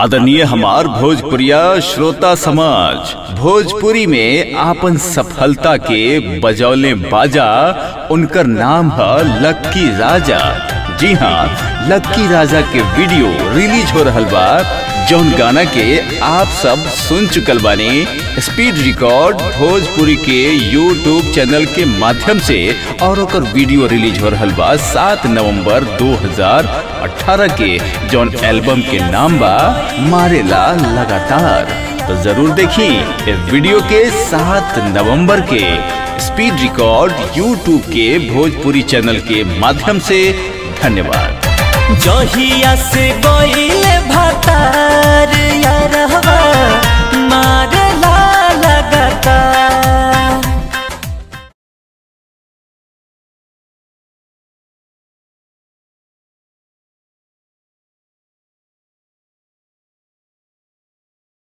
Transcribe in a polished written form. आदरणीय हमार भोजपुरिया श्रोता समाज, भोजपुरी में आपन सफलता के बजौले बाजा उनकर नाम है लक्की राजा। जी हाँ, लक्की राजा के वीडियो रिलीज हो रहल बा, जौन गाना के आप सब सुन चुकल बानी स्पीड रिकॉर्ड भोजपुरी के यूट्यूब चैनल के माध्यम से, और ओकर वीडियो रिलीज हो रहल बा 7 नवंबर 2018 के, जौन एल्बम के नाम बा मारेला लगातार। तो जरूर देखी इस वीडियो के 7 नवंबर के स्पीड रिकॉर्ड यूट्यूब के भोजपुरी चैनल के माध्यम से। धन्यवाद। जहिया से गइले भतार यार।